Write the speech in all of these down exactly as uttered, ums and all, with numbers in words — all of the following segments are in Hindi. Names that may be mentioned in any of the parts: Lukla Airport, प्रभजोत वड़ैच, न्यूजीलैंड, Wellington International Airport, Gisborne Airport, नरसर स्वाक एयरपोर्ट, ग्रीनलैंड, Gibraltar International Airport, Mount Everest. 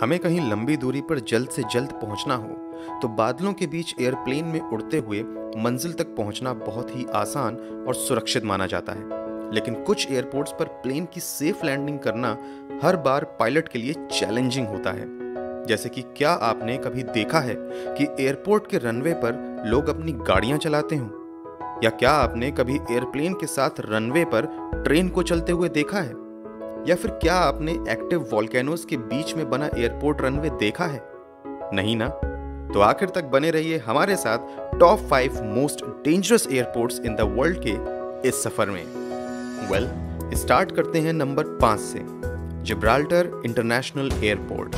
हमें कहीं लंबी दूरी पर जल्द से जल्द पहुंचना हो तो बादलों के बीच एयरप्लेन में उड़ते हुए मंजिल तक पहुंचना बहुत ही आसान और सुरक्षित माना जाता है, लेकिन कुछ एयरपोर्ट्स पर प्लेन की सेफ लैंडिंग करना हर बार पायलट के लिए चैलेंजिंग होता है। जैसे कि क्या आपने कभी देखा है कि एयरपोर्ट के रनवे पर लोग अपनी गाड़ियां चलाते हों, या क्या आपने कभी एयरप्लेन के साथ रनवे पर ट्रेन को चलते हुए देखा है, या फिर क्या आपने एक्टिव वॉल्केनोज के बीच में बना एयरपोर्ट रनवे देखा है? नहीं ना? तो आखिर तक बने रहिए हमारे साथ top five most dangerous airports in the world के इस सफर में। वेल, स्टार्ट करते हैं नंबर पाँच से, जिब्राल्टर इंटरनेशनल एयरपोर्ट।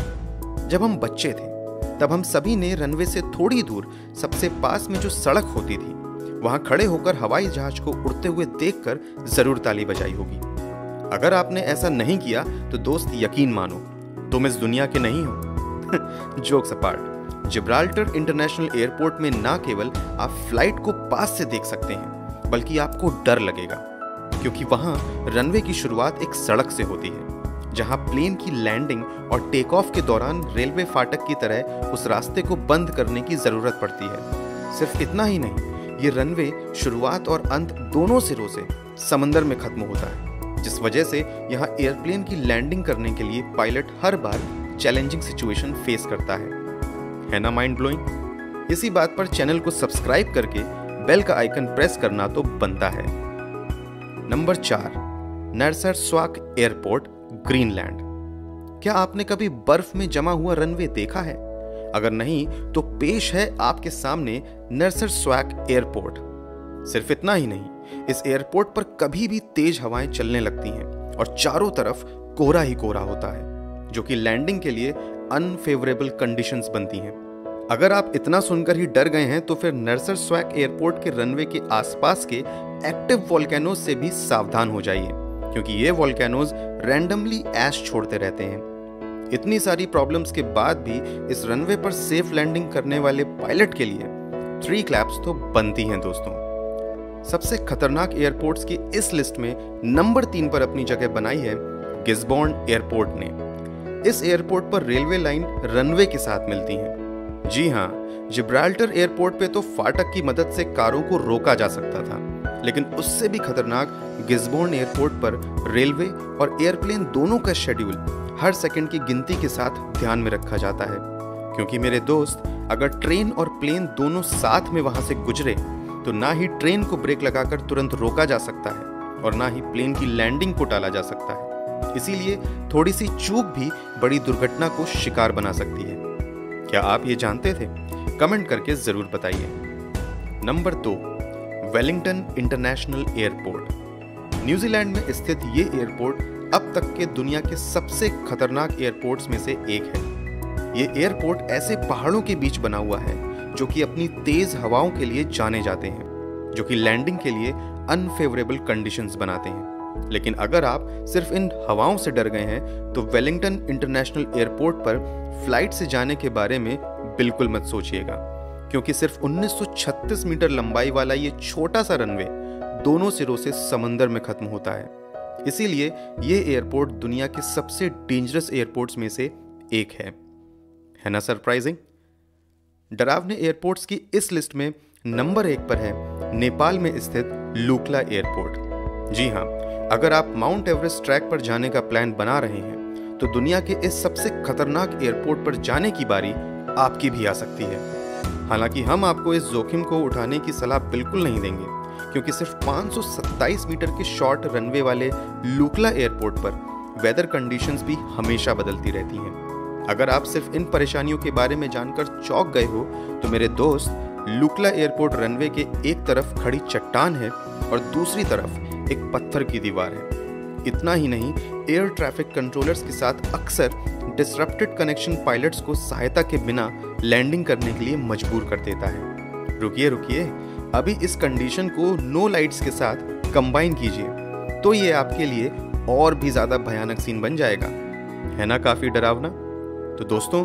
जब हम बच्चे थे तब हम सभी ने रनवे से थोड़ी दूर सबसे पास में जो सड़क होती थी वहां खड़े होकर हवाई जहाज को उड़ते हुए देखकर जरूर ताली बजाई होगी। अगर आपने ऐसा नहीं किया तो दोस्त यकीन मानो तुम इस दुनिया के नहीं हो। Jokes apart, Gibraltar international airport में ना केवल आप फ्लाइट को पास से देख सकते हैं बल्कि आपको डर लगेगा, क्योंकि वहां रनवे की शुरुआत एक सड़क से होती है जहां प्लेन की लैंडिंग और टेक ऑफ के दौरान रेलवे फाटक की तरह उस रास्ते को बंद करने की जरूरत पड़ती है। सिर्फ इतना ही नहीं, ये रनवे शुरुआत और अंत दोनों सिरों से समंदर में खत्म होता है, जिस वजह से यहाँ एयरप्लेन की लैंडिंग करने के लिए पायलट हर बार चैलेंजिंग सिचुएशन फेस करता है। है ना माइंड ब्लोइंग? इसी बात पर चैनल को सब्सक्राइब करके बेल का आइकन प्रेस करना तो बनता है। नंबर चार, नरसर स्वाक एयरपोर्ट, ग्रीनलैंड। क्या आपने कभी बर्फ में जमा हुआ रनवे देखा है? अगर नहीं तो पेश है आपके सामने नरसर स्वाक एयरपोर्ट। सिर्फ इतना ही नहीं, इस एयरपोर्ट पर कभी भी तेज हवाएं चलने लगती हैं और चारों तरफ कोहरा ही कोहरा होता है, जो कि लैंडिंग के लिए अनफेवरेबल कंडीशंस बनती हैं। अगर आप इतना सुनकर ही डर गए हैं तो फिर नरसर स्वाक एयरपोर्ट के रनवे के आसपास के एक्टिव वॉल्केनोज से भी सावधान हो जाइए, क्योंकि ये वॉल्केनोज रैंडमली ऐश छोड़ते रहते हैं। इतनी सारी प्रॉब्लम्स के बाद भी इस रनवे पर सेफ लैंडिंग करने वाले पायलट के लिए थ्री क्लैप्स तो बनती हैं। दोस्तों, सबसे खतरनाक एयरपोर्ट्स की इस लिस्ट में नंबर तीन पर अपनी जगह बनाई है गिस्बॉर्न एयरपोर्ट ने। इस एयरपोर्ट पर रेलवे लाइन रनवे के साथ मिलती है। जी हाँ, जिब्राल्टर एयरपोर्ट पे तो फाटक की मदद से कारों को रोका जा सकता था, लेकिन उससे भी खतरनाक गिस्बॉर्न एयरपोर्ट पर रेलवे और एयरप्लेन दोनों का शेड्यूल हर सेकेंड की गिनती के साथ ध्यान में रखा जाता है, क्योंकि मेरे दोस्त अगर ट्रेन और प्लेन दोनों साथ में वहां से गुजरे तो ना ही ट्रेन को ब्रेक लगाकर तुरंत रोका जा सकता है और ना ही प्लेन की लैंडिंग को टाला जा सकता है। इसीलिए थोड़ी सी चूक भी बड़ी दुर्घटना को शिकार बना सकती है। क्या आप ये जानते थे? कमेंट करके जरूर बताइए। नंबर दो, वेलिंगटन इंटरनेशनल एयरपोर्ट। न्यूजीलैंड में स्थित ये एयरपोर्ट अब तक के दुनिया के सबसे खतरनाक एयरपोर्ट्स में से एक है। ये एयरपोर्ट ऐसे पहाड़ों के बीच बना हुआ है जो कि अपनी तेज हवाओं के लिए जाने जाते हैं, जो कि लैंडिंग के लिए अनफेवरेबल कंडीशंस बनाते हैं। लेकिन अगर आप सिर्फ इन हवाओं से डर गए हैं तो वेलिंगटन इंटरनेशनल एयरपोर्ट पर फ्लाइट से जाने के बारे में बिल्कुल मत सोचिएगा, क्योंकि सिर्फ उन्नीस सौ छत्तीस मीटर लंबाई वाला ये छोटा सा रनवे दोनों सिरों से समंदर में खत्म होता है। इसीलिए ये एयरपोर्ट दुनिया के सबसे डेंजरस एयरपोर्ट्स में से एक है। है ना सरप्राइजिंग? डरावने एयरपोर्ट्स की इस लिस्ट में नंबर एक पर है नेपाल में स्थित लुकला एयरपोर्ट। जी हाँ, अगर आप माउंट एवरेस्ट ट्रैक पर जाने का प्लान बना रहे हैं तो दुनिया के इस सबसे खतरनाक एयरपोर्ट पर जाने की बारी आपकी भी आ सकती है। हालांकि हम आपको इस जोखिम को उठाने की सलाह बिल्कुल नहीं देंगे, क्योंकि सिर्फ पाँच सौ सत्ताईस मीटर के शॉर्ट रनवे वाले लुकला एयरपोर्ट पर वेदर कंडीशंस भी हमेशा बदलती रहती हैं। अगर आप सिर्फ इन परेशानियों के बारे में जानकर चौंक गए हो तो मेरे दोस्त, लुकला एयरपोर्ट रनवे के एक तरफ खड़ी चट्टान है और दूसरी तरफ एक पत्थर की दीवार है। इतना ही नहीं, एयर ट्रैफिक कंट्रोलर्स के साथ अक्सर डिसरप्टेड कनेक्शन पायलट्स को सहायता के बिना लैंडिंग करने के लिए मजबूर कर देता है। रुकिए रुकिए, अभी इस कंडीशन को नो लाइट्स के साथ कंबाइन कीजिए तो ये आपके लिए और भी ज़्यादा भयानक सीन बन जाएगा। है ना काफ़ी डरावना? तो दोस्तों,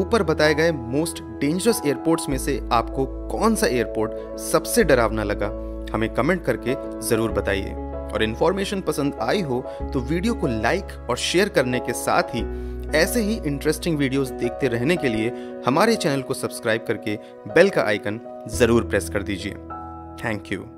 ऊपर बताए गए मोस्ट डेंजरस एयरपोर्ट्स में से आपको कौन सा एयरपोर्ट सबसे डरावना लगा, हमें कमेंट करके ज़रूर बताइए। और इन्फॉर्मेशन पसंद आई हो तो वीडियो को लाइक और शेयर करने के साथ ही ऐसे ही इंटरेस्टिंग वीडियोस देखते रहने के लिए हमारे चैनल को सब्सक्राइब करके बेल का आइकन ज़रूर प्रेस कर दीजिए। Thank you.